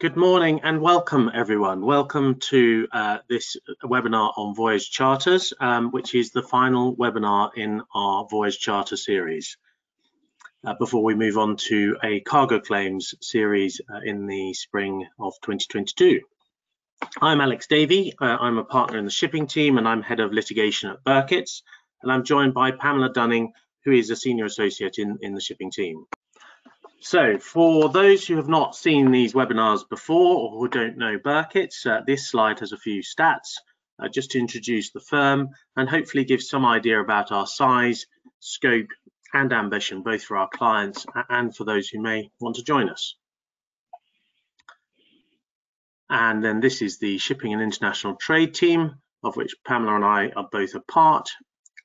Good morning and welcome everyone. Welcome to this webinar on Voyage Charters, which is the final webinar in our Voyage Charter series before we move on to a cargo claims series in the spring of 2022. I'm Alex Davey, I'm a partner in the shipping team and I'm head of litigation at Birketts, and I'm joined by Pamela Dunning, who is a senior associate in the shipping team. So for those who have not seen these webinars before or who don't know Birketts, this slide has a few stats just to introduce the firm and hopefully give some idea about our size, scope and ambition, both for our clients and for those who may want to join us. And then this is the shipping and international trade team, of which Pamela and I are both a part,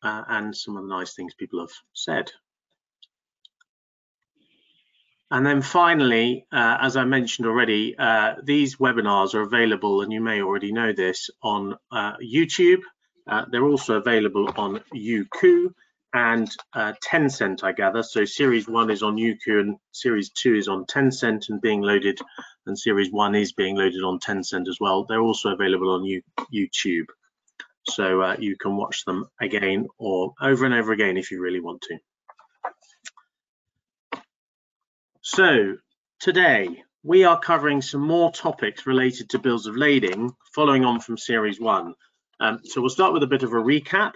and some of the nice things people have said. And then finally, as I mentioned already, these webinars are available, and you may already know this, on YouTube. They're also available on Youku and Tencent, I gather. So series one is on Youku and series two is on Tencent and being loaded, and series one is being loaded on Tencent as well. They're also available on YouTube. So you can watch them again or over and over again if you really want to. So today we are covering some more topics related to Bills of Lading, following on from series one. So we'll start with a bit of a recap,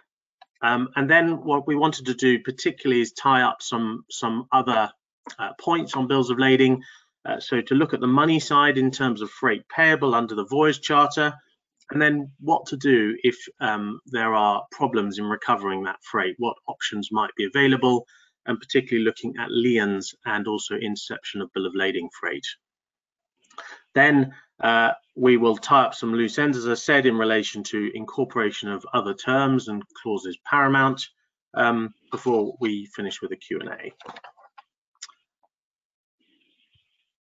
and then what we wanted to do particularly is tie up some other points on Bills of Lading. So to look at the money side in terms of freight payable under the Voyage Charter, and then what to do if there are problems in recovering that freight, what options might be available, and particularly looking at liens and also interception of Bill of Lading freight. Then we will tie up some loose ends, as I said, in relation to incorporation of other terms and clauses paramount before we finish with a Q&A.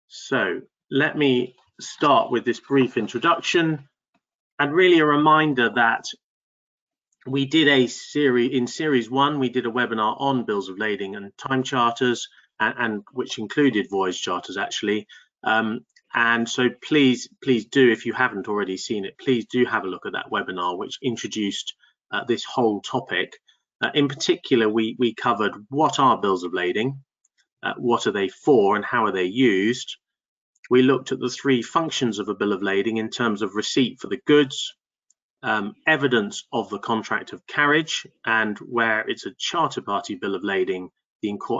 So let me start with this brief introduction and really a reminder that we did a series in series one. We did a webinar on Bills of Lading and time charters, and which included voyage charters actually. And so please do, if you haven't already seen it, please do have a look at that webinar, which introduced this whole topic. In particular, we covered what are Bills of Lading, what are they for, and how are they used. We looked at the three functions of a Bill of Lading in terms of receipt for the goods, evidence of the contract of carriage, and where it's a charter party Bill of Lading,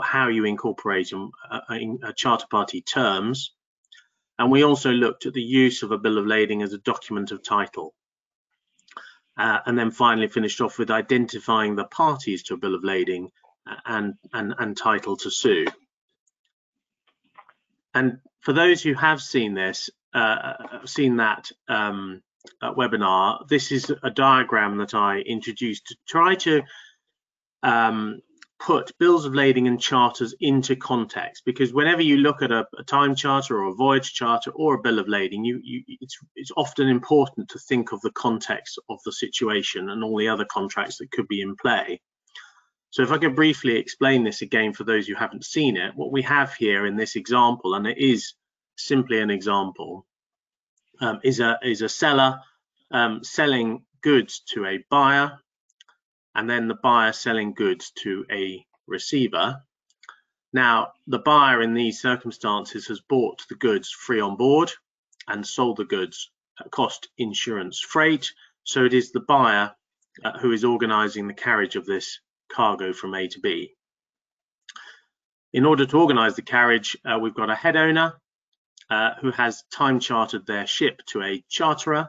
how you incorporate in charter party terms. And we also looked at the use of a Bill of Lading as a document of title. And then finally finished off with identifying the parties to a Bill of Lading and title to sue. And for those who have seen this, webinar, this is a diagram that I introduced to try to put Bills of Lading and charters into context, because whenever you look at a time charter or a voyage charter or a Bill of Lading, it's often important to think of the context of the situation and all the other contracts that could be in play. So if I could briefly explain this again for those who haven't seen it, what we have here in this example, and it is simply an example, is a seller selling goods to a buyer, and then the buyer selling goods to a receiver. Now, the buyer in these circumstances has bought the goods free on board and sold the goods at cost insurance freight. So it is the buyer who is organizing the carriage of this cargo from A to B. In order to organize the carriage, we've got a head owner, who has time chartered their ship to a charterer,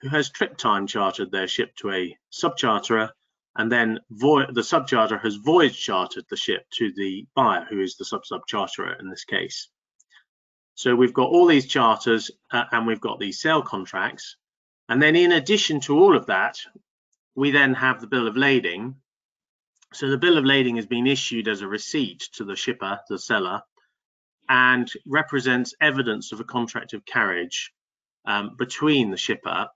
who has trip time chartered their ship to a subcharterer, and then the subcharterer has voyage chartered the ship to the buyer, who is the sub-subcharterer in this case. So we've got all these charters and we've got these sale contracts. And then in addition to all of that, we then have the Bill of Lading. So the Bill of Lading has been issued as a receipt to the shipper, the seller, and represents evidence of a contract of carriage between the shipper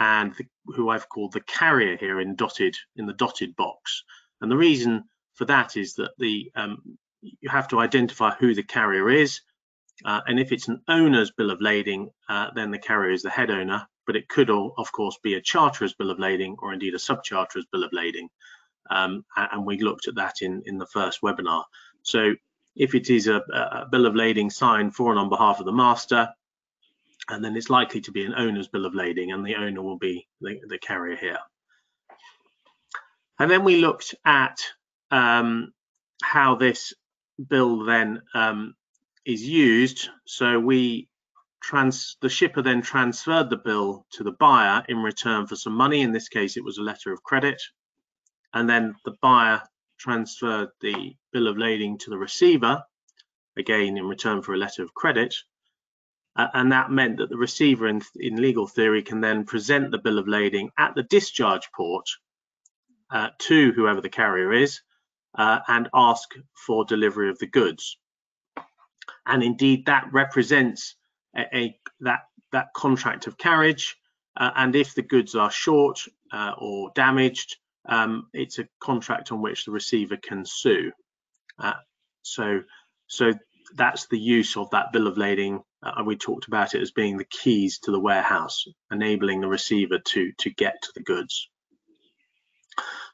and who I've called the carrier here in the dotted box. And the reason for that is that you have to identify who the carrier is, And if it's an owner's bill of lading, then the carrier is the head owner, but it could, of course, be a charterer's bill of lading or indeed a subcharterer's bill of lading. And we looked at that in the first webinar. So if it is a bill of lading signed for and on behalf of the master, and then it's likely to be an owner's bill of lading, and the owner will be the carrier here. And then we looked at how this bill then is used. So the shipper then transferred the bill to the buyer in return for some money. In this case, it was a letter of credit. And then the buyer transferred the bill of lading to the receiver, again in return for a letter of credit. And that meant that the receiver, in legal theory, can then present the bill of lading at the discharge port to whoever the carrier is and ask for delivery of the goods. And indeed, that represents that contract of carriage. And if the goods are short or damaged, it's a contract on which the receiver can sue. So that's the use of that bill of lading. We talked about it as being the keys to the warehouse, enabling the receiver to get to the goods.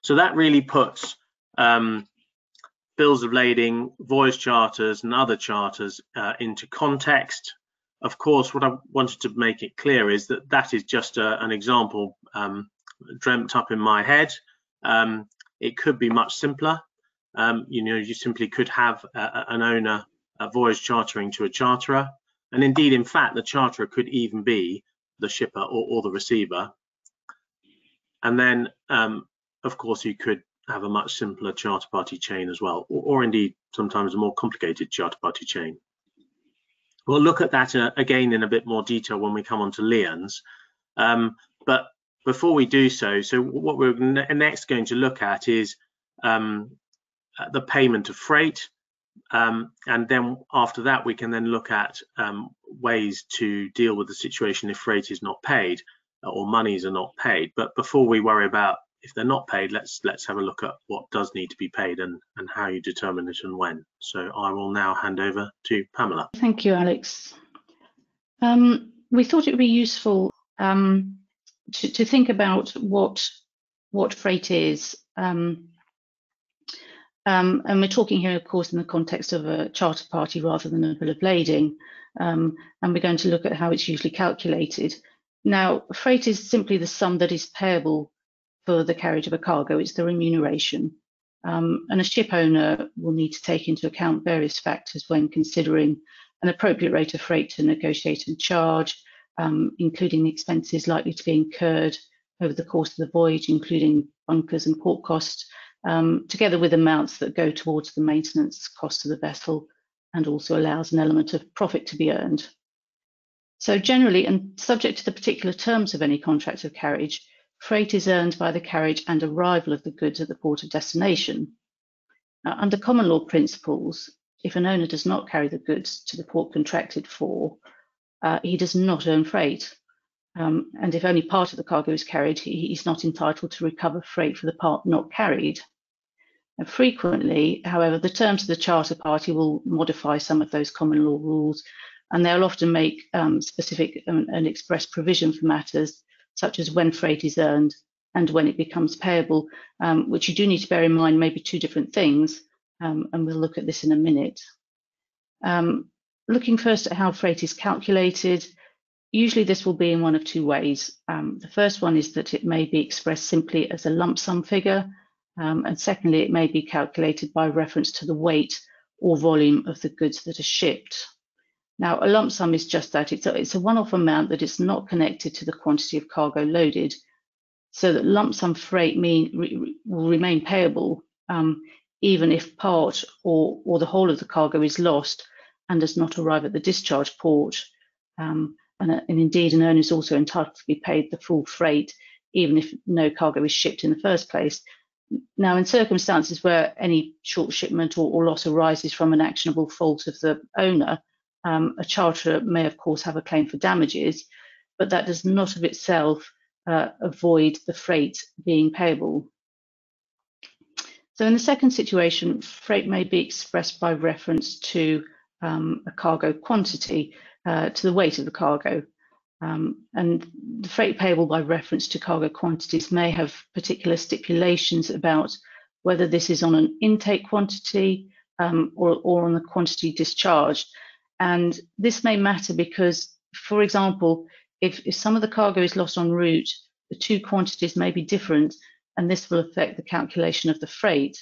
So that really puts bills of lading, voyage charters and other charters into context. Of course, what I wanted to make it clear is that that is just an example dreamt up in my head. It could be much simpler. You simply could have an owner voyage chartering to a charterer. And indeed, in fact, the charterer could even be the shipper or the receiver. And then, of course, you could have a much simpler charter party chain as well, or indeed, sometimes a more complicated charter party chain. We'll look at that again in a bit more detail when we come on to liens. But before we do so what we're next going to look at is the payment of freight. And then after that, we can then look at ways to deal with the situation if freight is not paid or monies are not paid. But before we worry about if they're not paid, let's have a look at what does need to be paid and how you determine it and when. So I will now hand over to Pamela. Thank you, Alex. We thought it would be useful to think about what freight is. And we're talking here, of course, in the context of a charter party rather than a bill of lading. And we're going to look at how it's usually calculated. Now, freight is simply the sum that is payable for the carriage of a cargo. It's the remuneration. And a ship owner will need to take into account various factors when considering an appropriate rate of freight to negotiate and charge, including the expenses likely to be incurred over the course of the voyage, including bunkers and port costs, together with amounts that go towards the maintenance cost of the vessel, and also allows an element of profit to be earned. So generally, and subject to the particular terms of any contract of carriage, freight is earned by the carriage and arrival of the goods at the port of destination. Now, under common law principles, if an owner does not carry the goods to the port contracted for, he does not earn freight. And if only part of the cargo is carried, he is not entitled to recover freight for the part not carried. And frequently, however, the terms of the charter party will modify some of those common law rules, and they'll often make specific and express provision for matters such as when freight is earned and when it becomes payable, which you do need to bear in mind may be two different things, and we'll look at this in a minute. Looking first at how freight is calculated, usually this will be in one of two ways. The first one is that it may be expressed simply as a lump sum figure. And secondly, it may be calculated by reference to the weight or volume of the goods that are shipped. Now, a lump sum is just that. It's a one-off amount that is not connected to the quantity of cargo loaded, so that lump sum freight will remain payable even if part or the whole of the cargo is lost and does not arrive at the discharge port. And indeed, an owner is also entitled to be paid the full freight, even if no cargo is shipped in the first place. Now, in circumstances where any short shipment or loss arises from an actionable fault of the owner, a charterer may, of course, have a claim for damages, but that does not of itself avoid the freight being payable. So in the second situation, freight may be expressed by reference to a cargo quantity to the weight of the cargo. And the freight payable by reference to cargo quantities may have particular stipulations about whether this is on an intake quantity or on the quantity discharged. And this may matter because, for example, if some of the cargo is lost en route, the two quantities may be different, and this will affect the calculation of the freight.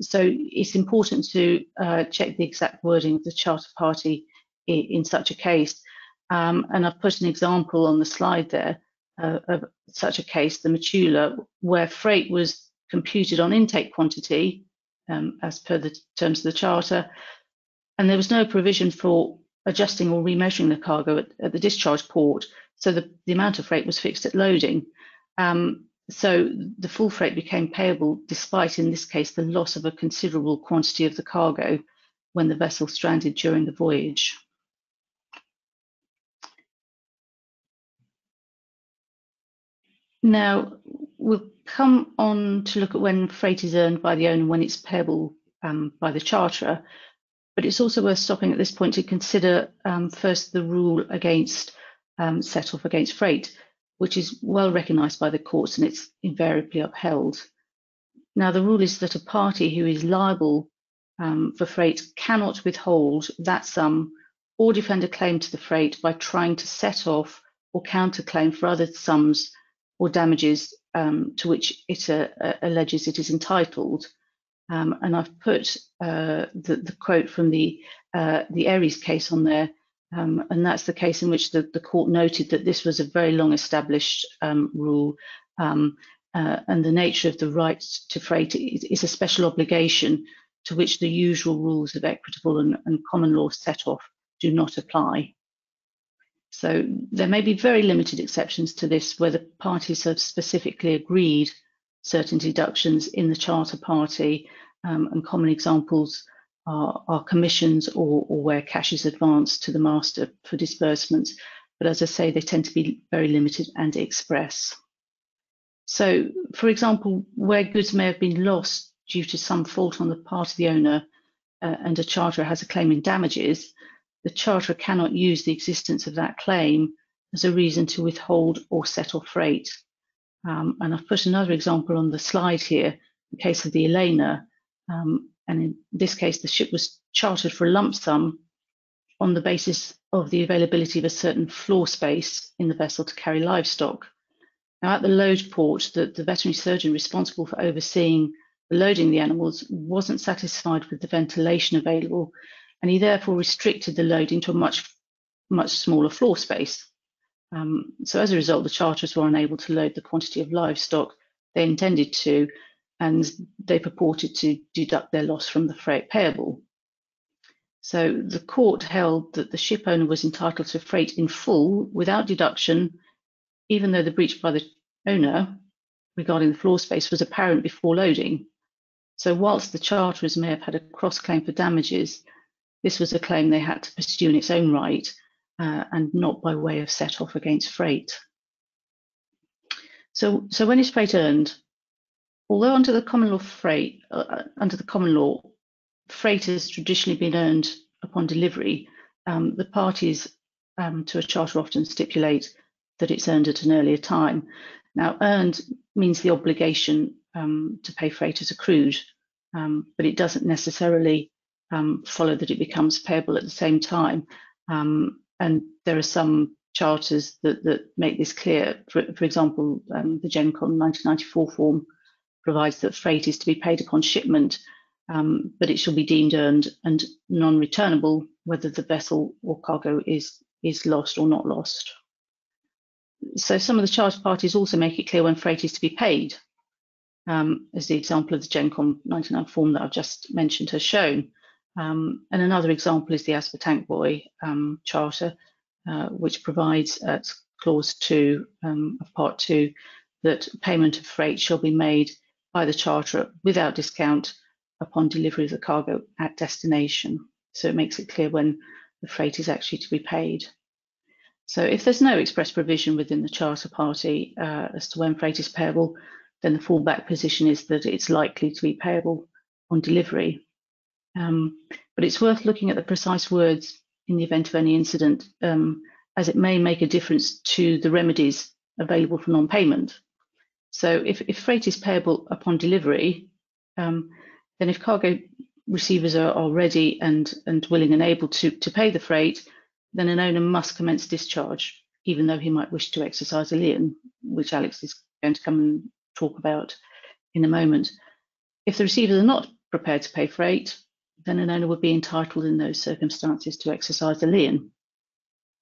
So it's important to check the exact wording of the charter party in such a case. And I've put an example on the slide there of such a case, the Metula, where freight was computed on intake quantity as per the terms of the charter, and there was no provision for adjusting or remeasuring the cargo at the discharge port, so the amount of freight was fixed at loading. So the full freight became payable despite, in this case, the loss of a considerable quantity of the cargo when the vessel stranded during the voyage. Now, we'll come on to look at when freight is earned by the owner, when it's payable by the charterer, but it's also worth stopping at this point to consider first the rule against set-off against freight, which is well recognised by the courts and it's invariably upheld. Now, the rule is that a party who is liable for freight cannot withhold that sum or defend a claim to the freight by trying to set off or counterclaim for other sums or damages to which it alleges it is entitled. And I've put the quote from the Aries case on there, and that's the case in which the court noted that this was a very long established rule, and the nature of the right to freight is a special obligation to which the usual rules of equitable and common law set-off do not apply. So there may be very limited exceptions to this where the parties have specifically agreed certain deductions in the charter party, and common examples are commissions or where cash is advanced to the master for disbursements. But as I say, they tend to be very limited and express. So, for example, where goods may have been lost due to some fault on the part of the owner and a charterer has a claim in damages, the charterer cannot use the existence of that claim as a reason to withhold or set off freight. And I've put another example on the slide here, the case of the Elena. And in this case, the ship was chartered for a lump sum on the basis of the availability of a certain floor space in the vessel to carry livestock. Now, at the load port, the veterinary surgeon responsible for overseeing the loading of the animals wasn't satisfied with the ventilation available, and he therefore restricted the loading to a much smaller floor space. So as a result, the charterers were unable to load the quantity of livestock they intended to, and they purported to deduct their loss from the freight payable. So the court held that the ship owner was entitled to freight in full without deduction, even though the breach by the owner regarding the floor space was apparent before loading. So whilst the charterers may have had a cross-claim for damages, this was a claim they had to pursue in its own right and not by way of set-off against freight. So when is freight earned? Although under the common law, freight has traditionally been earned upon delivery, the parties to a charter often stipulate that it's earned at an earlier time. Now, earned means the obligation to pay freight is accrued, but it doesn't necessarily follow that it becomes payable at the same time, and there are some charters that make this clear. For example, the Gencon 1994 form provides that freight is to be paid upon shipment, but it shall be deemed earned and non-returnable whether the vessel or cargo is lost or not lost. So some of the charter parties also make it clear when freight is to be paid, as the example of the Gencon 99 form that I've just mentioned has shown. And another example is the Asper Tank Boy charter, which provides at clause 2 of part 2 that payment of freight shall be made by the charterer without discount upon delivery of the cargo at destination. So it makes it clear when the freight is actually to be paid. So if there's no express provision within the charter party as to when freight is payable, then the fallback position is that it's likely to be payable on delivery. But it's worth looking at the precise words in the event of any incident, as it may make a difference to the remedies available for non-payment. So if freight is payable upon delivery, then if cargo receivers are ready and willing and able to pay the freight, then an owner must commence discharge, even though he might wish to exercise a lien, which Alex is going to come and talk about in a moment. If the receivers are not prepared to pay freight, then an owner would be entitled in those circumstances to exercise a lien.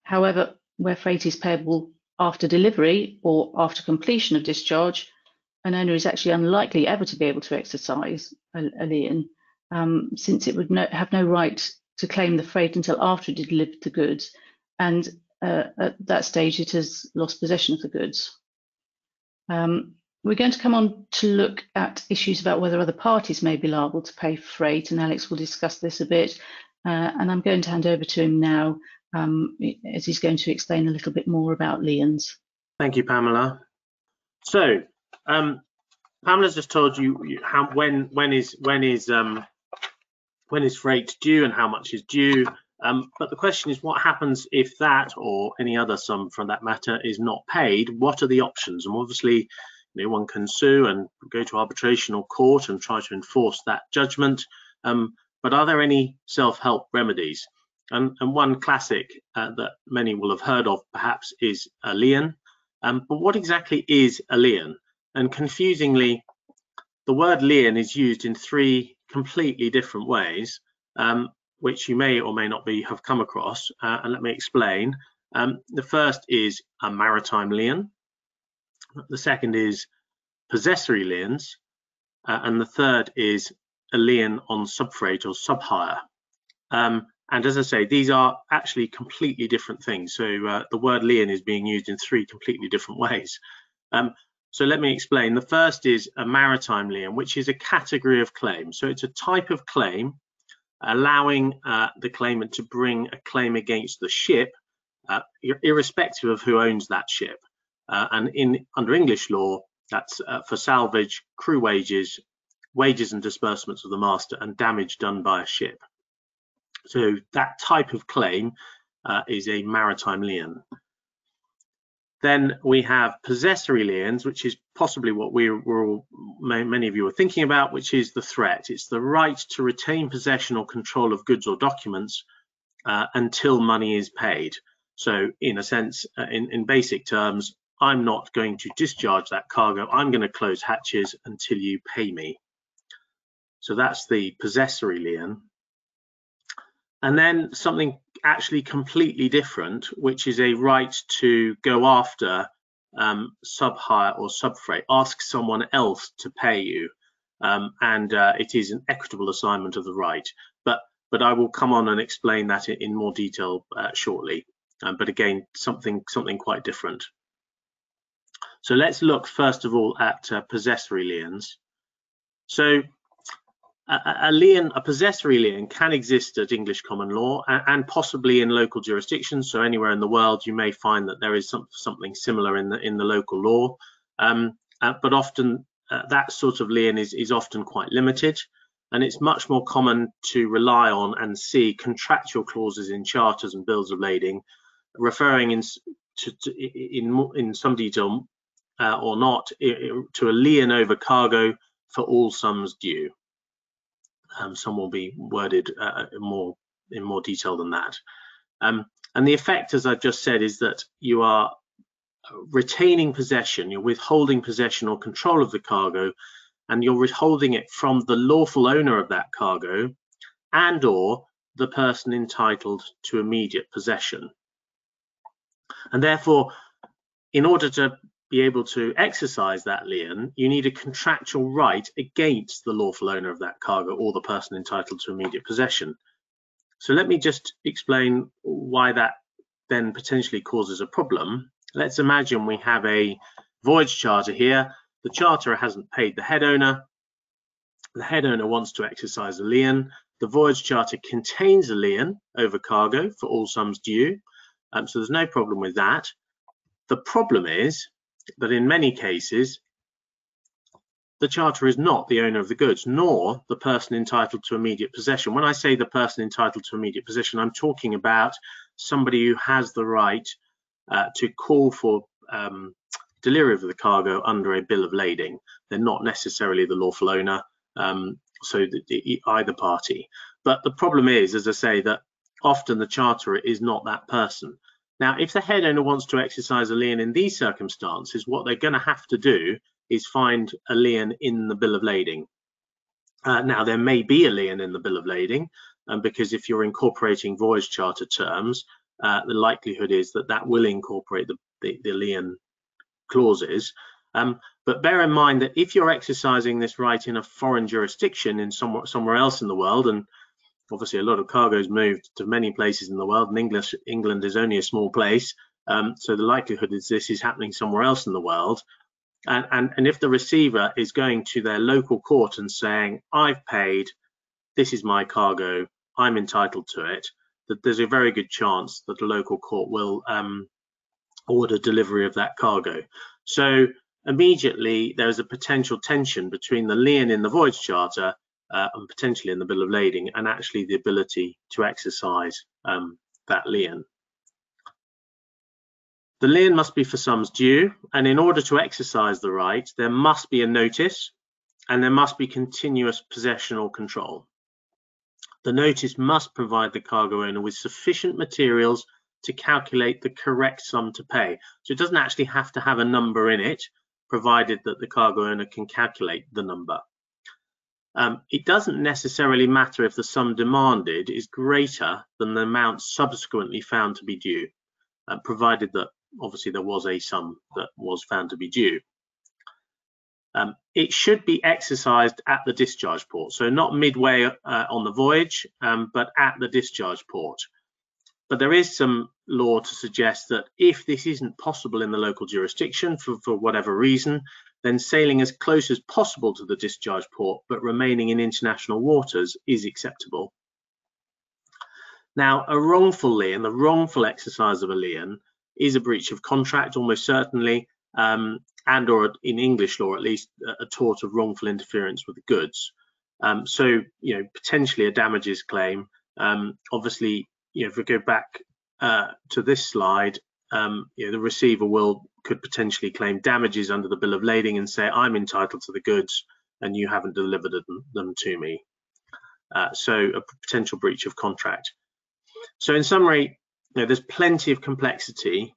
However, where freight is payable after delivery or after completion of discharge, an owner is actually unlikely ever to be able to exercise a lien, since it would have no right to claim the freight until after it delivered the goods, and at that stage it has lost possession of the goods. We're going to come on to look at issues about whether other parties may be liable to pay freight, and Alex will discuss this a bit, and I'm going to hand over to him now as he's going to explain a little bit more about liens. Thank you, Pamela. So Pamela's just told you how when is freight due and how much is due, but the question is what happens if that or any other sum for that matter is not paid. What are the options? And obviously, you know, one can sue and go to arbitration or court and try to enforce that judgment, but are there any self-help remedies? And one classic that many will have heard of perhaps is a lien, but what exactly is a lien? And confusingly, the word lien is used in three completely different ways, which you may or may not have come across, and let me explain. The first is a maritime lien, the second is possessory liens, and the third is a lien on subfreight or subhire. And as I say, these are actually completely different things. So the word lien is being used in three completely different ways. So let me explain. The first is a maritime lien, which is a category of claim. So it's a type of claim allowing the claimant to bring a claim against the ship, irrespective of who owns that ship. And under English law, that's for salvage, crew wages, wages and disbursements of the master, and damage done by a ship. So that type of claim is a maritime lien. Then we have possessory liens, which is possibly what many of you are thinking about, which is the threat. It's the right to retain possession or control of goods or documents until money is paid. So in a sense, in basic terms, I'm not going to discharge that cargo. I'm going to close hatches until you pay me. So that's the possessory lien. And then something actually completely different, which is a right to go after subhire or subfreight, ask someone else to pay you, and it is an equitable assignment of the right. But I will come on and explain that in more detail shortly. But again, something quite different. So let's look first of all at possessory liens. So a possessory lien can exist at English common law and possibly in local jurisdictions. So anywhere in the world, you may find that there is something similar in the local law. But often that sort of lien is often quite limited, and it's much more common to rely on and see contractual clauses in charters and bills of lading, referring in some detail or not to a lien over cargo for all sums due. Some will be worded in more detail than that. And the effect, as I've just said, is that you are retaining possession, you're withholding possession or control of the cargo, and you're withholding it from the lawful owner of that cargo and or the person entitled to immediate possession. And therefore, in order to be able to exercise that lien, you need a contractual right against the lawful owner of that cargo or the person entitled to immediate possession. So let me just explain why that then potentially causes a problem. Let's imagine we have a voyage charter here. The charterer hasn't paid the head owner. The head owner wants to exercise a lien. The voyage charter contains a lien over cargo for all sums due. So there's no problem with that. The problem is that in many cases, the charterer is not the owner of the goods, nor the person entitled to immediate possession. When I say the person entitled to immediate possession, I'm talking about somebody who has the right to call for delivery of the cargo under a bill of lading. They're not necessarily the lawful owner, so the either party. But the problem is, as I say, that often the charterer is not that person. Now, if the head owner wants to exercise a lien in these circumstances, what they're going to have to do is find a lien in the bill of lading. Now, there may be a lien in the bill of lading, because if you're incorporating voyage charter terms, the likelihood is that that will incorporate the lien clauses. But bear in mind that if you're exercising this right in a foreign jurisdiction, in somewhere else in the world, and obviously a lot of cargo's moved to many places in the world, and England is only a small place, so the likelihood is this is happening somewhere else in the world. And if the receiver is going to their local court and saying, I've paid, this is my cargo, I'm entitled to it, that there's a very good chance that the local court will order delivery of that cargo. So immediately there is a potential tension between the lien in the voyage charter and potentially in the bill of lading, and actually the ability to exercise that lien. The lien must be for sums due, and in order to exercise the right, there must be a notice and there must be continuous possession or control. The notice must provide the cargo owner with sufficient materials to calculate the correct sum to pay. So it doesn't actually have to have a number in it, provided that the cargo owner can calculate the number. It doesn't necessarily matter if the sum demanded is greater than the amount subsequently found to be due, provided that obviously there was a sum that was found to be due. It should be exercised at the discharge port, so not midway on the voyage, but at the discharge port. But there is some law to suggest that if this isn't possible in the local jurisdiction for whatever reason, then sailing as close as possible to the discharge port but remaining in international waters is acceptable. Now, a wrongful lien, the wrongful exercise of a lien, is a breach of contract almost certainly, and or in English law at least, a tort of wrongful interference with goods. So, you know, potentially a damages claim. Obviously, you know, if we go back to this slide, you know, the receiver could potentially claim damages under the bill of lading and say, I'm entitled to the goods and you haven't delivered them to me. So a potential breach of contract. So in summary, you know, there's plenty of complexity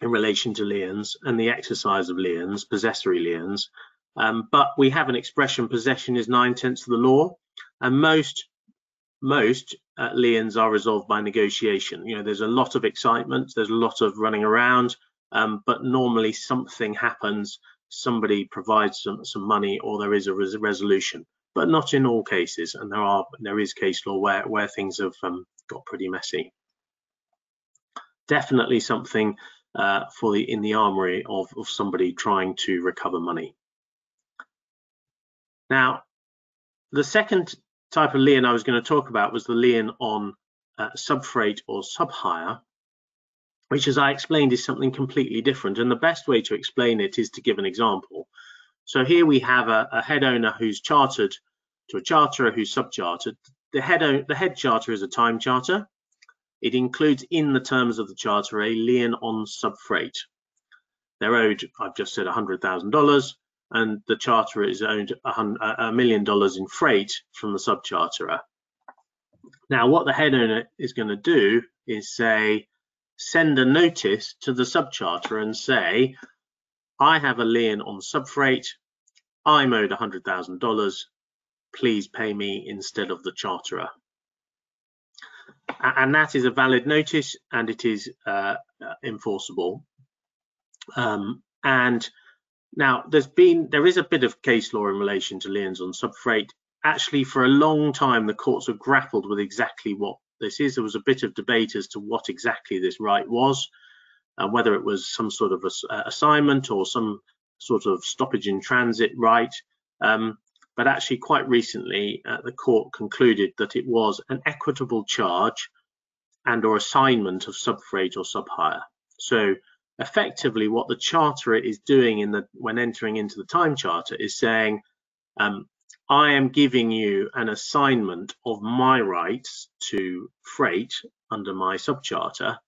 in relation to liens and the exercise of liens, possessory liens, but we have an expression, possession is 9/10 of the law, and most liens are resolved by negotiation. You know, there's a lot of excitement, there's a lot of running around, but normally something happens, somebody provides some money, or there is a resolution, but not in all cases, and there is case law where things have got pretty messy. Definitely something in the armory of somebody trying to recover money. Now, the second type of lien I was going to talk about was the lien on subfreight or subhire, which, as I explained, is something completely different, and the best way to explain it is to give an example. So here we have a head owner who's chartered to a charterer who's subchartered. The head charter is a time charter. It includes in the terms of the charter a lien on subfreight. They're owed, I've just said, $100,000, and the charterer is owed $1 million in freight from the subcharterer. Now, what the head owner is going to do is say, send a notice to the subcharterer and say, I have a lien on subfreight, I'm owed $100,000, please pay me instead of the charterer. And that is a valid notice, and it is enforceable. And now there is a bit of case law in relation to liens on subfreight. Actually, for a long time, the courts have grappled with exactly what this is. There was a bit of debate as to what exactly this right was, and whether it was some sort of assignment or some sort of stoppage in transit right. But actually, quite recently, the court concluded that it was an equitable charge and or assignment of subfreight or subhire. So effectively what the charterer is doing in the when entering into the time charter is saying, I am giving you an assignment of my rights to freight under my subcharter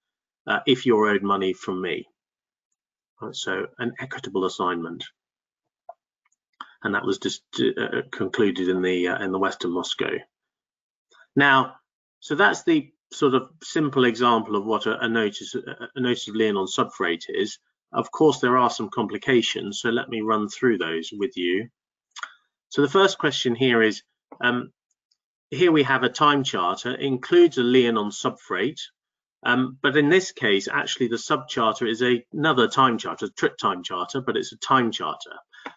if you're owed money from me. So an equitable assignment, and that was just concluded in the Western Moscow. Now, so that's the sort of simple example of what a notice of lien on subfreight is. Of course, there are some complications, so let me run through those with you. So the first question here is, here we have a time charter, includes a lien on subfreight, but in this case, actually the subcharter is another time charter, trip time charter, but it's a time charter.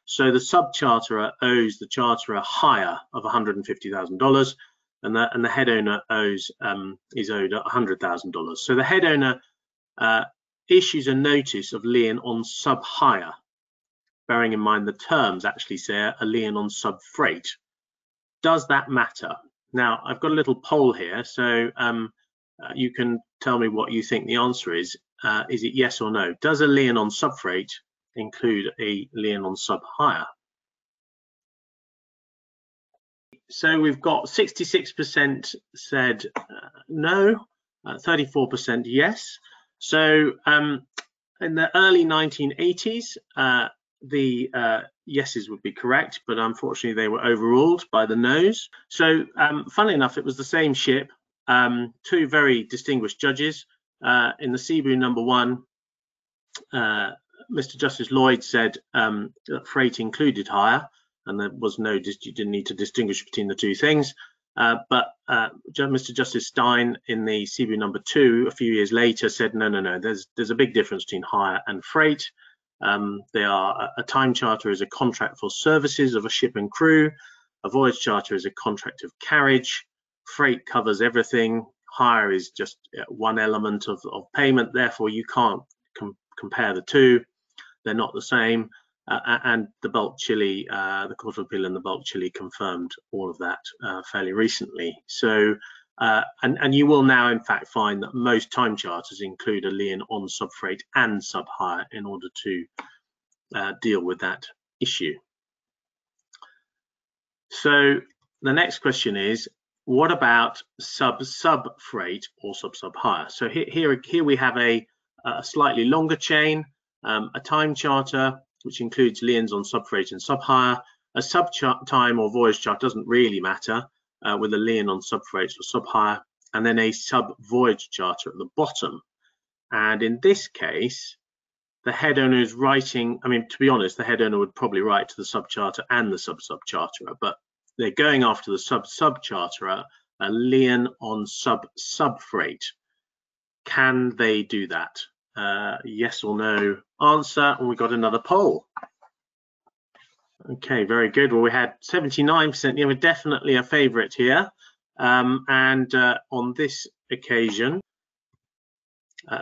So the subcharterer owes the charterer a hire of $150,000, and the head owner owes is owed $100,000. So the head owner issues a notice of lien on sub hire, bearing in mind the terms actually say a lien on sub freight. Does that matter? Now I've got a little poll here, so you can tell me what you think the answer is. Is it yes or no? Does a lien on sub freight include a lien on sub hire? So we've got 66% said no, 34% yes. So in the early 1980s, the yeses would be correct, but unfortunately they were overruled by the noes. So funnily enough, it was the same ship, two very distinguished judges. In the Seabu number one, Mr. Justice Lloyd said that freight included hire, and there was no, you didn't need to distinguish between the two things. But Mr. Justice Stein in the Seabu number two a few years later said, no, no, no, there's a big difference between hire and freight. They are, a time charter is a contract for services of a ship and crew. A voyage charter is a contract of carriage. Freight covers everything. Hire is just one element of payment. Therefore, you can't compare the two. They're not the same. And the Bulk Chile, the Court of Appeal in the Bulk Chile confirmed all of that fairly recently. So, and you will now in fact find that most time charters include a lien on subfreight and subhire in order to deal with that issue. So the next question is, what about sub-subfreight or sub-subhire? So here we have a slightly longer chain, a time charter, which includes liens on subfreight and subhire. A sub-time or voyage charter doesn't really matter with a lien on subfreight or subhire, and then a sub-voyage charter at the bottom. And in this case, the head owner is writing, I mean, to be honest, the head owner would probably write to the subcharter and the sub-subcharterer, but they're going after the sub-subcharterer, a lien on sub-subfreight. Can they do that? Yes or no answer, and we got another poll. Okay, very good. Well, we had 79%. Yeah, we're definitely a favorite here. And on this occasion,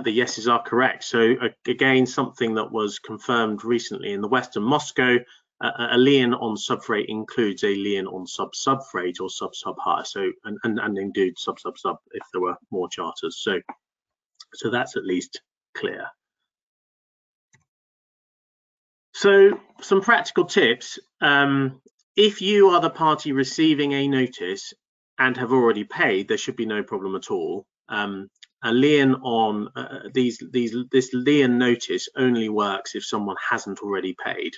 the yeses are correct. So again, something that was confirmed recently in the Western Moscow, a lien on subfreight includes a lien on sub-subfreight or sub-subhire. So, and indeed sub-sub-sub if there were more charters. So that's at least clear. So some practical tips. If you are the party receiving a notice and have already paid, there should be no problem at all. A lien on this lien notice only works if someone hasn't already paid.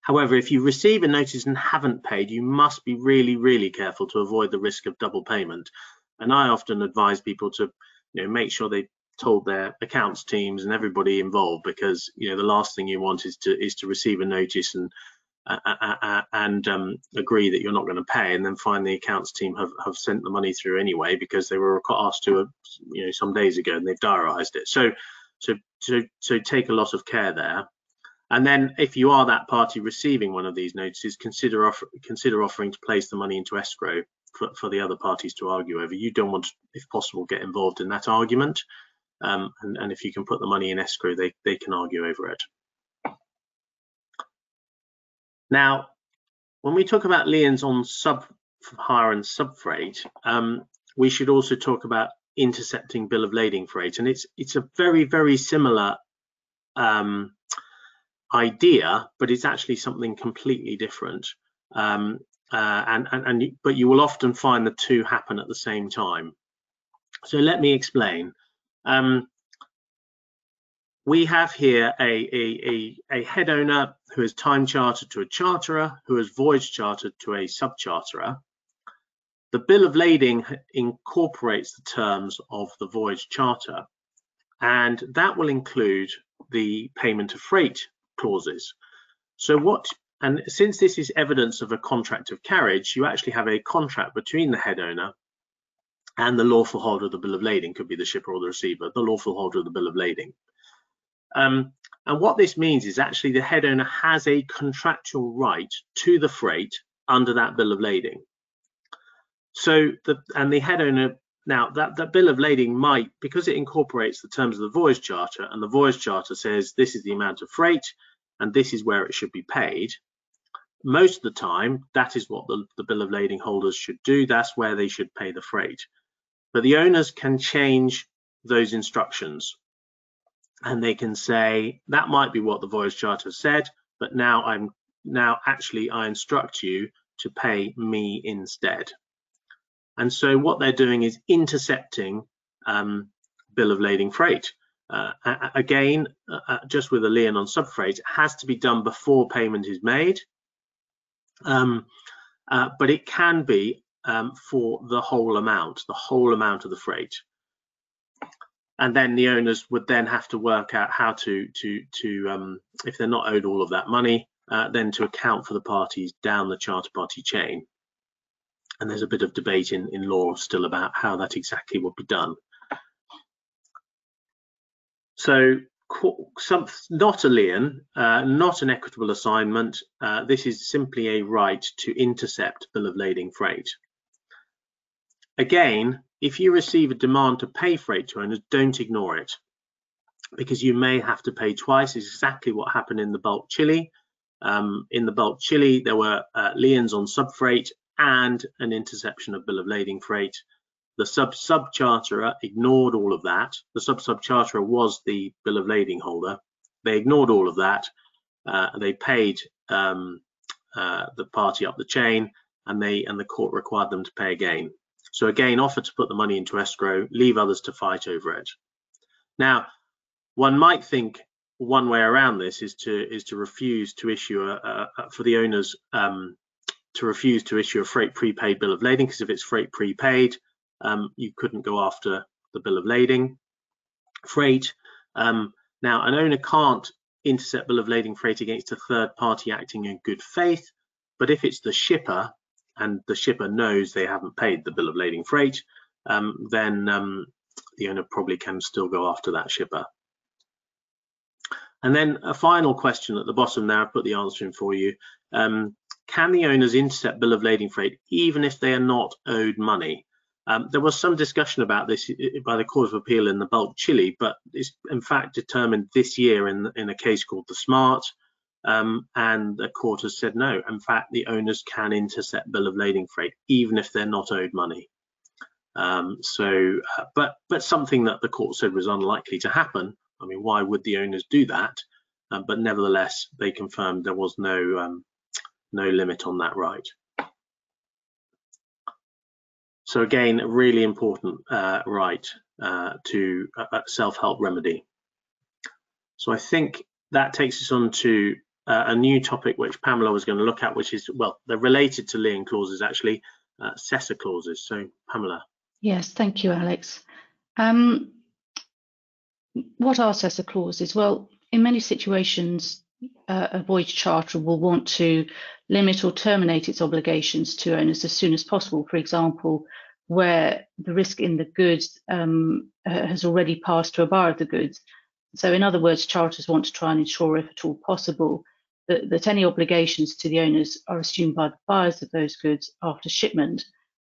However, if you receive a notice and haven't paid, you must be really, really careful to avoid the risk of double payment. And I often advise people to, make sure they told their accounts teams and everybody involved, because the last thing you want is to receive a notice and agree that you're not going to pay, and then find the accounts team have sent the money through anyway because they were asked to some days ago and they've diarised it. So take a lot of care there. And then if you are that party receiving one of these notices, consider offering to place the money into escrow for the other parties to argue over. You don't want to, if possible, get involved in that argument. And if you can put the money in escrow, they can argue over it. Now, when we talk about liens on sub-hire and sub-freight, we should also talk about intercepting bill of lading freight. And it's a very, very similar idea, but it's actually something completely different. But you will often find the two happen at the same time. So let me explain. We have here a head owner who is time chartered to a charterer, who is voyage chartered to a subcharterer. The Bill of Lading incorporates the terms of the voyage charter, and that will include the payment of freight clauses. So and since this is evidence of a contract of carriage, you actually have a contract between the head owner and the lawful holder of the Bill of Lading, could be the shipper or the receiver, the lawful holder of the Bill of Lading. And what this means is actually the head owner has a contractual right to the freight under that Bill of Lading. So the head owner, now that Bill of Lading might, because it incorporates the terms of the voyage charter, and the voyage charter says this is the amount of freight and this is where it should be paid. Most of the time, that is what the Bill of Lading holders should do. That's where they should pay the freight. But the owners can change those instructions. And they can say, that might be what the voyage charter said, but now I instruct you to pay me instead. And so what they're doing is intercepting Bill of Lading freight. Just with a lien on subfreight, it has to be done before payment is made, but it can be for the whole amount of the freight. And then the owners would then have to work out how to if they're not owed all of that money, then to account for the parties down the charter party chain. And there's a bit of debate in law still about how that exactly would be done. So not a lien, not an equitable assignment. This is simply a right to intercept Bill of Lading freight. Again, if you receive a demand to pay freight to owners, don't ignore it, because you may have to pay twice. It's exactly what happened in the Bulk Chile. In the Bulk Chile, there were liens on subfreight and an interception of Bill of Lading freight. The sub-subcharterer ignored all of that. The sub-subcharterer was the Bill of Lading holder. They ignored all of that. They paid the party up the chain, and the court required them to pay again. So again, offer to put the money into escrow, leave others to fight over it. Now, one might think one way around this is to refuse to issue for the owners to refuse to issue a freight prepaid Bill of Lading, because if it's freight prepaid, you couldn't go after the Bill of Lading freight. Now, an owner can't intercept Bill of Lading freight against a third party acting in good faith, but if it's the shipper, and the shipper knows they haven't paid the Bill of Lading freight, then the owner probably can still go after that shipper. And then a final question at the bottom there, I've put the answer in for you. Can the owners intercept Bill of Lading freight even if they are not owed money? There was some discussion about this by the Court of Appeal in the Bulk Chile, but it's in fact determined this year in a case called the SMART. And the court has said no. In fact, the owners can intercept Bill of Lading freight even if they're not owed money. But something that the court said was unlikely to happen. I mean, why would the owners do that? But nevertheless, they confirmed there was no limit on that right. So again, a really important right to a self-help remedy. So I think that takes us on to a new topic which Pamela was going to look at, which is, well, they're related to lien clauses, actually, cessor clauses. So, Pamela. Yes, thank you, Alex. What are cessor clauses? Well, in many situations, a voyage charterer will want to limit or terminate its obligations to owners as soon as possible. For example, where the risk in the goods has already passed to a buyer of the goods. So in other words, charters want to try and ensure, if at all possible, that any obligations to the owners are assumed by the buyers of those goods after shipment.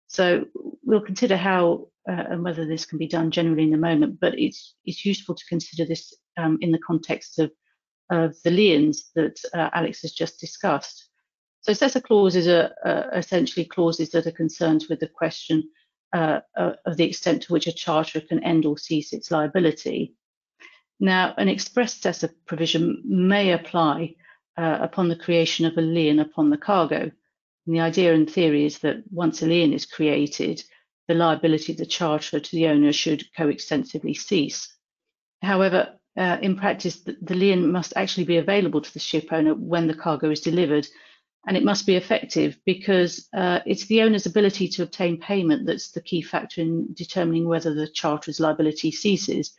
So we'll consider how and whether this can be done generally in the moment, but it's useful to consider this in the context of the liens that Alex has just discussed. So cessor clauses are essentially clauses that are concerned with the question of the extent to which a charter can end or cease its liability. Now, an express cessor provision may apply upon the creation of a lien upon the cargo. And the idea in theory is that once a lien is created, the liability of the charter to the owner should coextensively cease. However, in practice, the lien must actually be available to the ship owner when the cargo is delivered, and it must be effective because it's the owner's ability to obtain payment that's the key factor in determining whether the charter's liability ceases.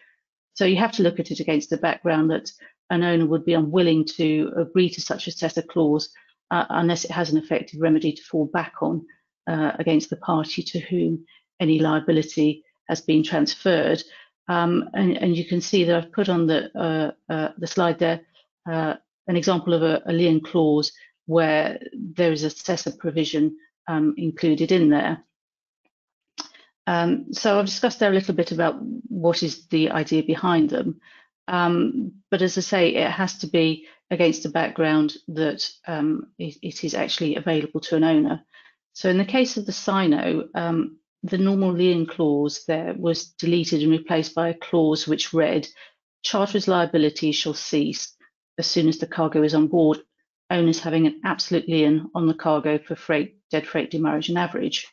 So you have to look at it against the background that an owner would be unwilling to agree to such a cessor clause unless it has an effective remedy to fall back on against the party to whom any liability has been transferred. And you can see that I've put on the slide there an example of a lien clause where there is a cessor provision included in there. So I've discussed there a little bit about what is the idea behind them. But as I say, it has to be against the background that it is actually available to an owner. So in the case of the Sino, the normal lien clause there was deleted and replaced by a clause which read, charter's liability shall cease as soon as the cargo is on board, owners having an absolute lien on the cargo for freight, dead freight, demurrage and average.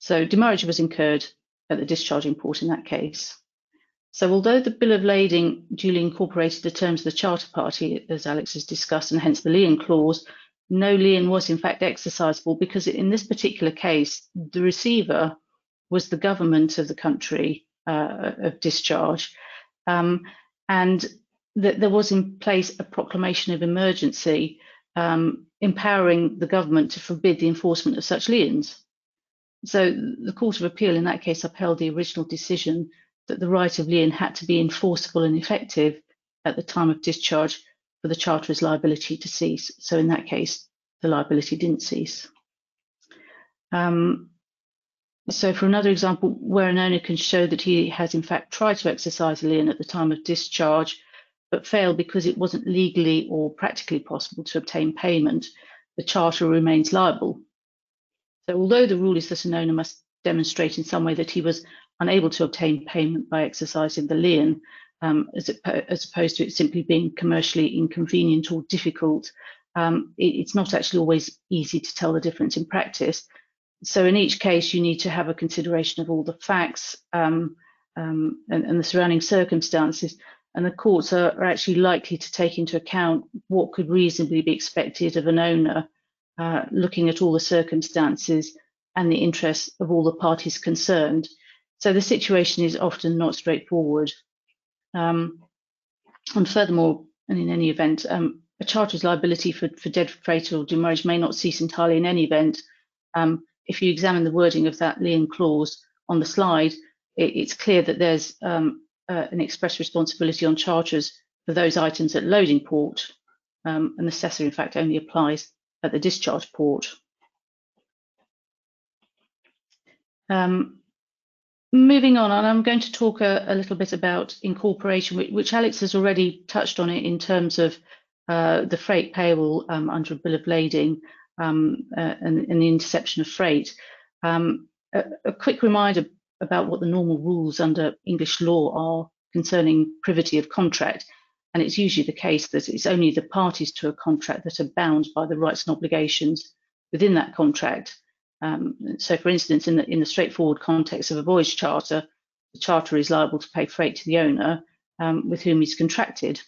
So demurrage was incurred at the discharging port in that case. So although the Bill of Lading duly incorporated the terms of the charter party, as Alex has discussed, and hence the lien clause, no lien was in fact exercisable because in this particular case, the receiver was the government of the country of discharge. And that there was in place a proclamation of emergency empowering the government to forbid the enforcement of such liens. So the Court of Appeal in that case upheld the original decision that the right of lien had to be enforceable and effective at the time of discharge for the charterer's liability to cease. So in that case, the liability didn't cease. So for another example, where an owner can show that he has in fact tried to exercise a lien at the time of discharge, but failed because it wasn't legally or practically possible to obtain payment, the charterer remains liable. So although the rule is that an owner must demonstrate in some way that he was unable to obtain payment by exercising the lien, as opposed to it simply being commercially inconvenient or difficult, it's not actually always easy to tell the difference in practice. So in each case, you need to have a consideration of all the facts and the surrounding circumstances, and the courts are actually likely to take into account what could reasonably be expected of an owner, looking at all the circumstances and the interests of all the parties concerned. So the situation is often not straightforward. And furthermore, and in any event, a charter's liability for dead freight or demurrage may not cease entirely in any event. If you examine the wording of that lien clause on the slide, it's clear that there's an express responsibility on charterers for those items at loading port, and the cessor in fact only applies at the discharge port. Moving on, and I'm going to talk a little bit about incorporation, which Alex has already touched on it in terms of the freight payable under a Bill of Lading and the interception of freight. A quick reminder about what the normal rules under English law are concerning privity of contract. And it's usually the case that it's only the parties to a contract that are bound by the rights and obligations within that contract. So for instance, in the straightforward context of a voyage charter, the charterer is liable to pay freight to the owner with whom he's contracted.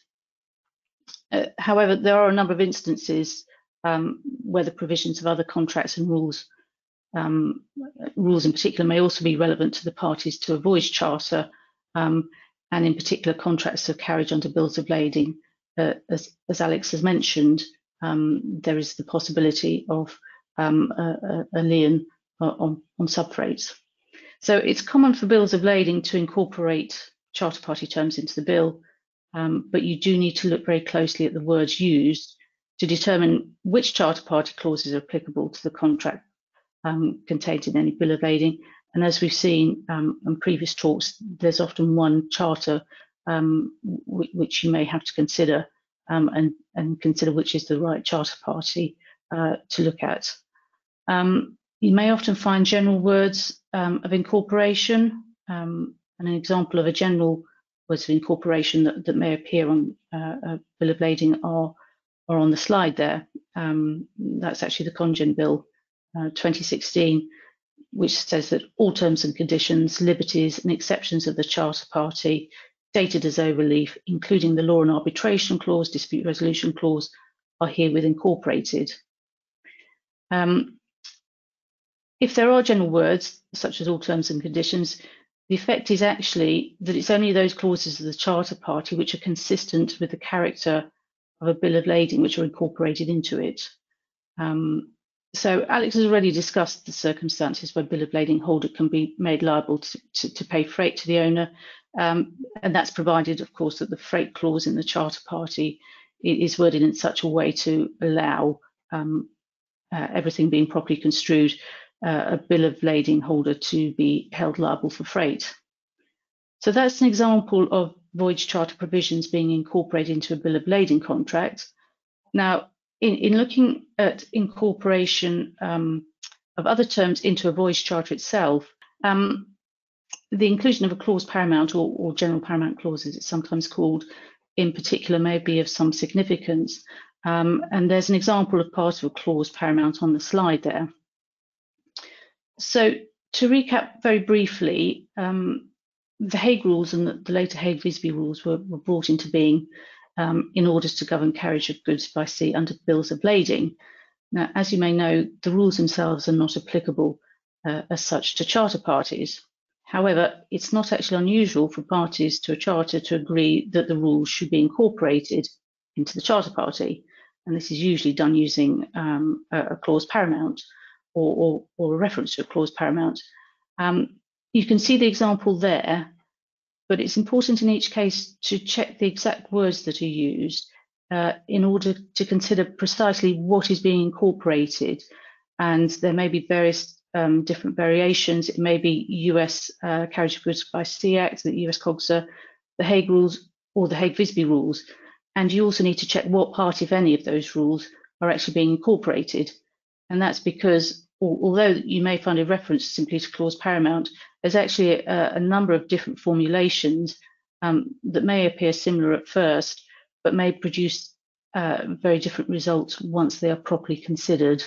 However, there are a number of instances where the provisions of other contracts and rules in particular may also be relevant to the parties to a voyage charter, and in particular contracts of carriage under bills of lading. As Alex has mentioned, there is the possibility of a lien on subfreights. So it's common for bills of lading to incorporate charter party terms into the bill, but you do need to look very closely at the words used to determine which charter party clauses are applicable to the contract contained in any bill of lading. And as we've seen in previous talks, there's often one charter which you may have to consider and consider which is the right charter party to look at. You may often find general words of incorporation. And an example of a general words of incorporation that may appear on Bill of Lading are on the slide there. That's actually the Congen Bill 2016, which says that all terms and conditions, liberties and exceptions of the Charter Party stated as O relief, including the Law and Arbitration Clause, Dispute Resolution Clause, are herewith incorporated. If there are general words, such as all terms and conditions, the effect is actually that it's only those clauses of the Charter Party which are consistent with the character of a Bill of Lading which are incorporated into it. So Alex has already discussed the circumstances where Bill of Lading holder can be made liable to pay freight to the owner, and that's provided, of course, that the freight clause in the Charter Party is worded in such a way to allow everything being properly construed, a Bill of Lading holder to be held liable for freight. So that's an example of voyage charter provisions being incorporated into a Bill of Lading contract. Now, in looking at incorporation of other terms into a voyage charter itself, the inclusion of a clause paramount or general paramount clause, as it's sometimes called, in particular may be of some significance. And there's an example of part of a clause paramount on the slide there. So to recap very briefly, the Hague rules and the later Hague Visby rules were brought into being in order to govern carriage of goods by sea under Bills of Lading. Now, as you may know, the rules themselves are not applicable as such to charter parties. However, it's not actually unusual for parties to a charter to agree that the rules should be incorporated into the charter party, and this is usually done using a clause paramount or a reference to a clause paramount. You can see the example there, but it's important in each case to check the exact words that are used in order to consider precisely what is being incorporated. And there may be various different variations. It may be US Carriage of Goods by Sea Act, the US COGSA, the Hague rules, or the Hague Visby rules. And you also need to check what part, if any, of those rules are actually being incorporated. And that's because although you may find a reference simply to clause paramount, there's actually a number of different formulations that may appear similar at first, but may produce very different results once they are properly considered.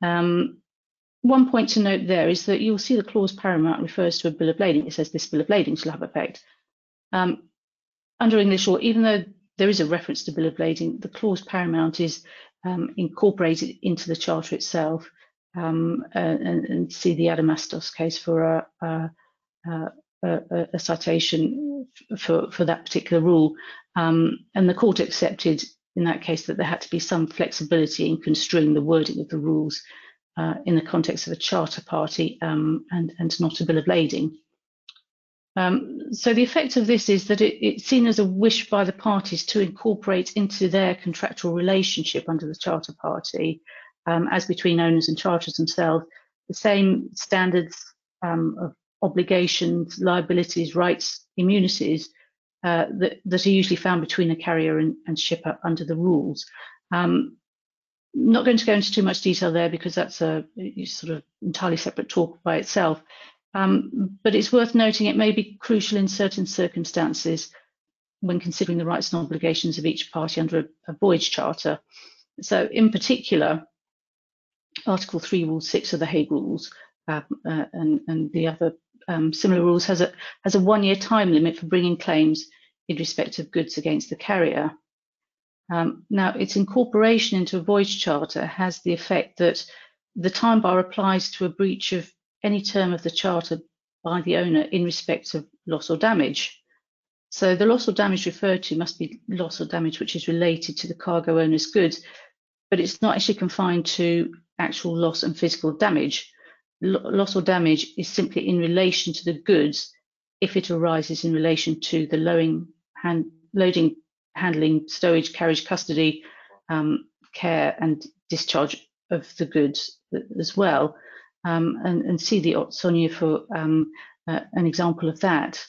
One point to note there is that you'll see the clause paramount refers to a Bill of Lading. It says this Bill of Lading shall have effect. Under English law, even though there is a reference to Bill of Lading, the clause paramount is incorporated into the charter itself. And see the Adamastos case for a citation for that particular rule. And the court accepted in that case that there had to be some flexibility in construing the wording of the rules in the context of a charter party and not a Bill of Lading. So the effect of this is that it's seen as a wish by the parties to incorporate into their contractual relationship under the charter party, as between owners and charters themselves, the same standards of obligations, liabilities, rights, immunities that are usually found between a carrier and shipper under the rules. Not going to go into too much detail there because that's a sort of entirely separate talk by itself, but it's worth noting it may be crucial in certain circumstances when considering the rights and obligations of each party under a voyage charter. So in particular, Article 3, Rule 6 of the Hague Rules and the other similar rules has a one-year time limit for bringing claims in respect of goods against the carrier. Now, its incorporation into a voyage charter has the effect that the time bar applies to a breach of any term of the charter by the owner in respect of loss or damage. So the loss or damage referred to must be loss or damage which is related to the cargo owner's goods, but it's not actually confined to actual loss and physical damage. Loss or damage is simply in relation to the goods if it arises in relation to the loading, handling, stowage, carriage, custody, care and discharge of the goods as well. And see the Otsonia for an example of that.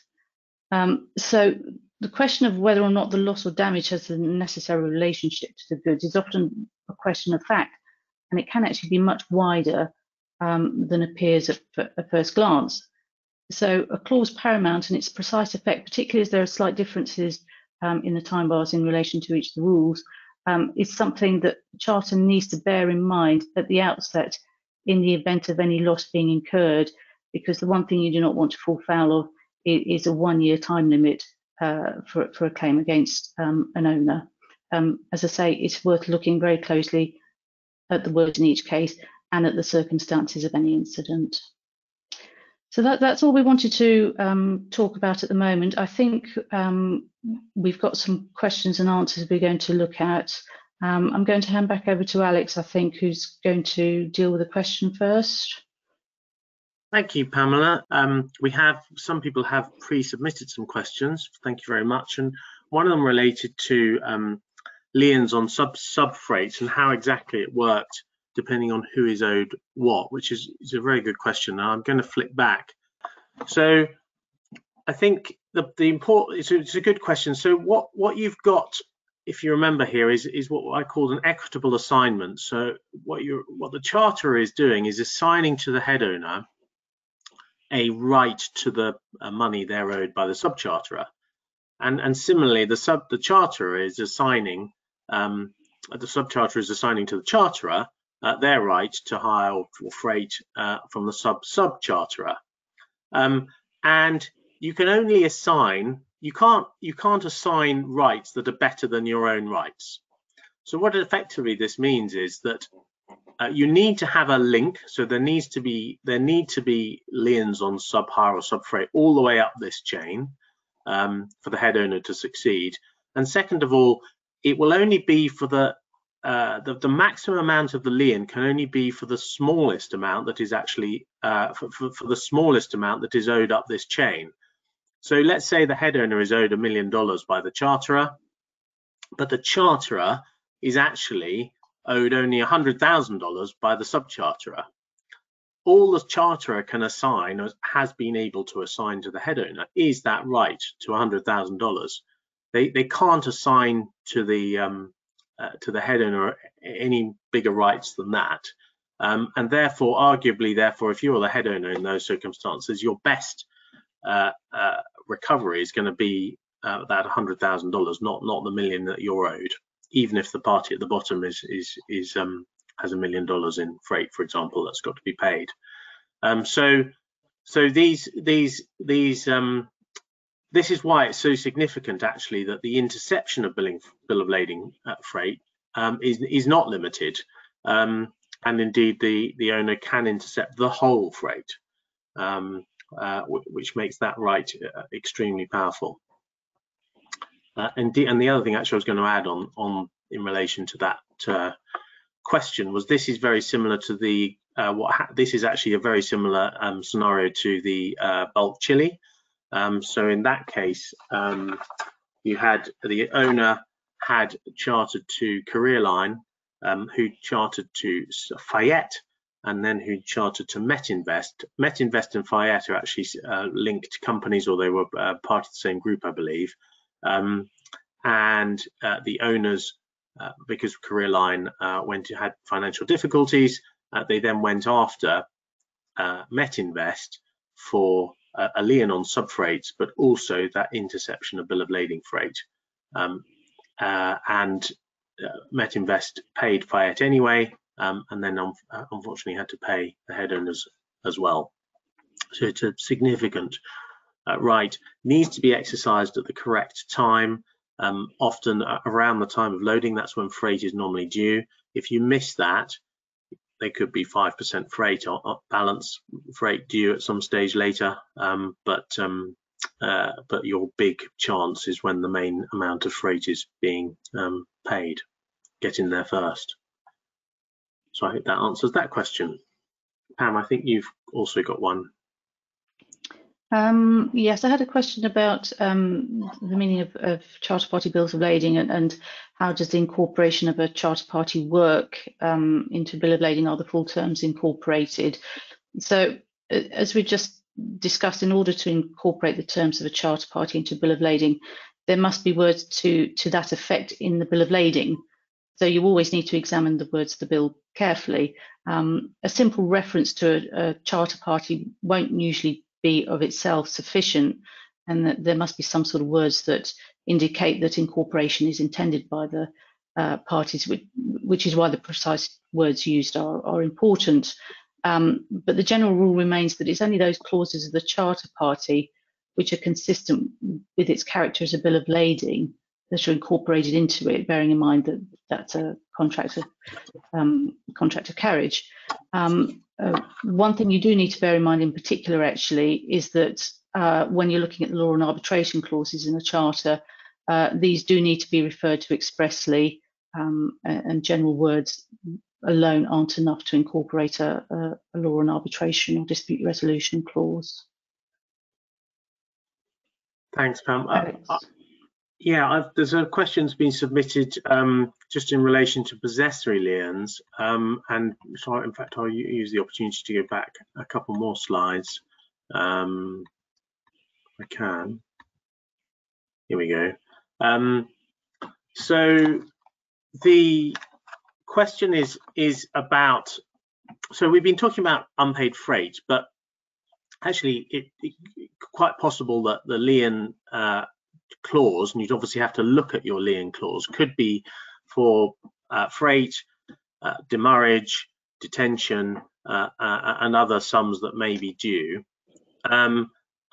So the question of whether or not the loss or damage has the necessary relationship to the goods is often a question of fact, and it can actually be much wider than appears at first glance. So a clause paramount and its precise effect, particularly as there are slight differences in the time bars in relation to each of the rules, is something that the Charter needs to bear in mind at the outset in the event of any loss being incurred, because the one thing you do not want to fall foul of is a one-year time limit for a claim against an owner. As I say, it's worth looking very closely at the words in each case and at the circumstances of any incident. So that's all we wanted to talk about at the moment. I think we've got some questions and answers we're going to look at. I'm going to hand back over to Alex, I think, who's going to deal with a question first. Thank you, Pamela. We have some people have pre-submitted some questions. Thank you very much. And one of them related to liens on sub-freights and how exactly it worked depending on who is owed what, which is a very good question. Now I'm going to flip back. So I think the important, it's a good question. So what you've got, if you remember here, is what I called an equitable assignment. So what the Charter is doing is assigning to the head owner a right to the money they're owed by the subcharterer, and similarly the Charterer is assigning the subcharterer is assigning to the Charterer their right to hire or freight from the subcharterer, and you can only assign. You can't assign rights that are better than your own rights. So what effectively this means is that you need to have a link. So there need to be liens on sub-hire or sub-freight all the way up this chain for the head owner to succeed. And second of all, it will only be for the maximum amount of the lien can only be for the smallest amount that is actually for the smallest amount that is owed up this chain. So let's say the head owner is owed $1 million by the Charterer, but the Charterer is actually owed only $100,000 by the subcharterer. All the Charterer can assign, or has been able to assign to the head owner, is that right to $100,000. They can't assign to the head owner any bigger rights than that, and therefore, arguably, if you're the head owner in those circumstances, your best recovery is going to be that $100,000, not the million that you're owed, even if the party at the bottom has $1 million in freight, for example, that's got to be paid. So these this is why it's so significant, actually, that the interception of bill of lading freight is not limited, and indeed the owner can intercept the whole freight, which makes that right extremely powerful. And the other thing, actually, I was going to add on in relation to that question was this is very similar to the this is actually a very similar scenario to the Bulk Chile. So in that case, you had the owner had chartered to CareerLine, who chartered to Fayette, and then who chartered to MetInvest. MetInvest and Fayette are actually linked companies, or they were part of the same group, I believe. And the owners, because CareerLine had financial difficulties, they then went after MetInvest for a lien on subfreights, but also that interception of bill of lading freight. MetInvest paid Fayette anyway, and then unfortunately had to pay the head owners as well. So it's a significant right, needs to be exercised at the correct time, often around the time of loading. That's when freight is normally due. If you miss that, they could be 5% freight or balance freight due at some stage later, but your big chance is when the main amount of freight is being paid. Get in there first. So I hope that answers that question. Pam, I think you've also got one. Yes, I had a question about the meaning of charter party bills of lading, and how does the incorporation of a charter party work into bill of lading? Are the full terms incorporated? So as we just discussed, in order to incorporate the terms of a charter party into bill of lading, there must be words to that effect in the bill of lading. So you always need to examine the words of the bill carefully. A simple reference to a charter party won't usually be of itself sufficient, and that there must be some sort of words that indicate that incorporation is intended by the parties, which is why the precise words used are important. But the general rule remains that it's only those clauses of the charter party which are consistent with its character as a bill of lading that are incorporated into it, bearing in mind that that's a contract of carriage. One thing you do need to bear in mind in particular, actually, is that when you're looking at the law and arbitration clauses in the charter, these do need to be referred to expressly, and general words alone aren't enough to incorporate a law and arbitration or dispute resolution clause. Thanks, Pam. There's a question's been submitted just in relation to possessory liens, and so in fact I'll use the opportunity to go back a couple more slides. I can. Here we go. So the question is about, so we've been talking about unpaid freight, but actually it's quite possible that the lien clause, and you'd obviously have to look at your lien clause, could be for freight, demurrage, detention, and other sums that may be due. And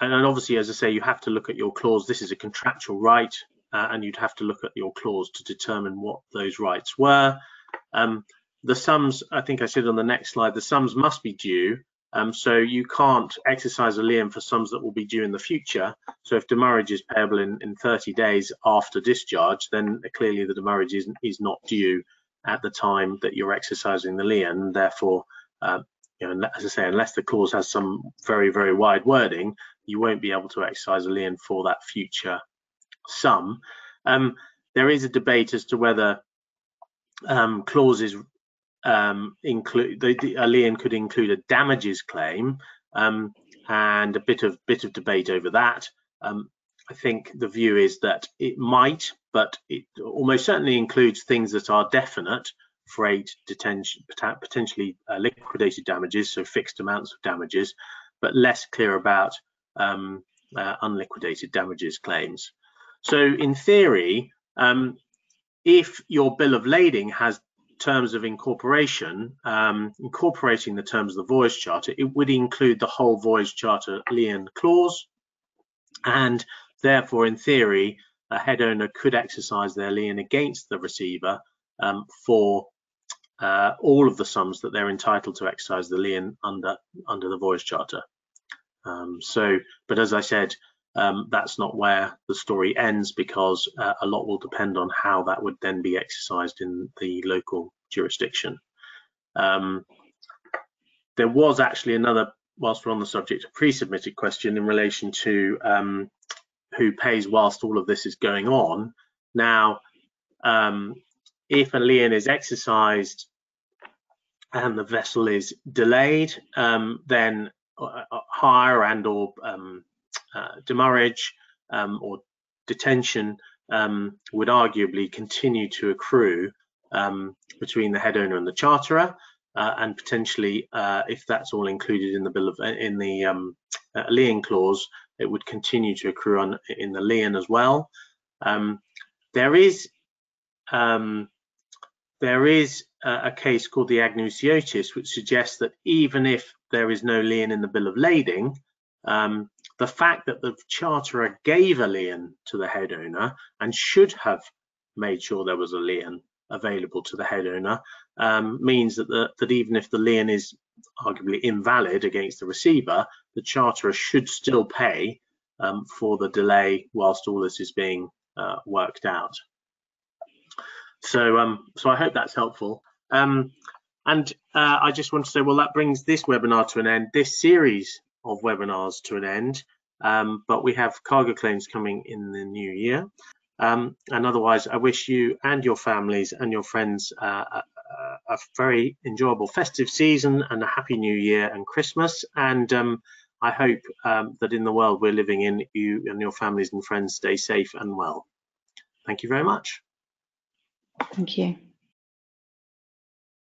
obviously, as I say, you have to look at your clause. This is a contractual right, and you'd have to look at your clause to determine what those rights were. The sums, I think I said on the next slide, the sums must be due. So you can't exercise a lien for sums that will be due in the future. So if demurrage is payable in 30 days after discharge, then clearly the demurrage is not due at the time that you're exercising the lien. Therefore, as I say, unless the clause has some very, very wide wording, you won't be able to exercise a lien for that future sum. There is a debate as to whether clauses include a lien could include a damages claim, and a bit of debate over that. I think the view is that it might, but it almost certainly includes things that are definite: freight, detention, potentially liquidated damages, so fixed amounts of damages, but less clear about unliquidated damages claims. So in theory, if your bill of lading has terms of incorporation, incorporating the terms of the voyage charter, it would include the whole voyage charter lien clause, and therefore in theory a head owner could exercise their lien against the receiver for all of the sums that they're entitled to exercise the lien under the voyage charter. But as I said, that's not where the story ends, because a lot will depend on how that would then be exercised in the local jurisdiction. There was actually another, whilst we're on the subject, a pre-submitted question in relation to who pays whilst all of this is going on. Now, if a lien is exercised and the vessel is delayed, then hire and or demurrage or detention would arguably continue to accrue between the head owner and the charterer, and potentially, if that's all included in the lien clause, it would continue to accrue in the lien as well. There is a case called the Agnusciotis, which suggests that even if there is no lien in the bill of lading, the fact that the charterer gave a lien to the head owner and should have made sure there was a lien available to the head owner means that that even if the lien is arguably invalid against the receiver, the charterer should still pay for the delay whilst all this is being worked out. So, so I hope that's helpful. And I just want to say, well, that brings this webinar to an end, this series of webinars to an end, but we have cargo claims coming in the new year. And otherwise, I wish you and your families and your friends a very enjoyable festive season and a happy new year and Christmas. And I hope that in the world we're living in, you and your families and friends stay safe and well. Thank you very much. Thank you.